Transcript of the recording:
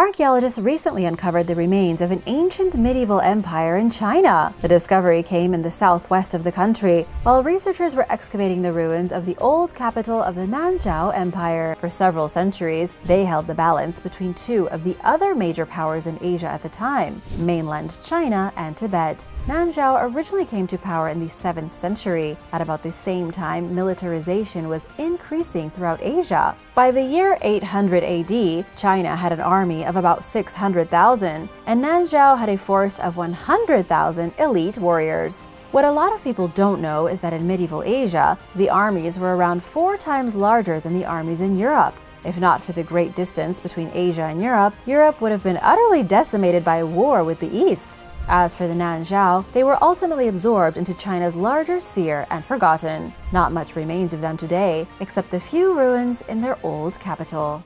Archaeologists recently uncovered the remains of an ancient medieval empire in China. The discovery came in the southwest of the country, while researchers were excavating the ruins of the old capital of the Nanzhao Empire. For several centuries, they held the balance between two of the other major powers in Asia at the time, mainland China and Tibet. Nanzhao originally came to power in the 7th century. At about the same time, militarization was increasing throughout Asia. By the year 800 AD, China had an army of about 600,000, and Nanzhao had a force of 100,000 elite warriors. What a lot of people don't know is that in medieval Asia, the armies were around 4 times larger than the armies in Europe. If not for the great distance between Asia and Europe, Europe would have been utterly decimated by war with the East. As for the Nanzhao, they were ultimately absorbed into China's larger sphere and forgotten. Not much remains of them today, except the few ruins in their old capital.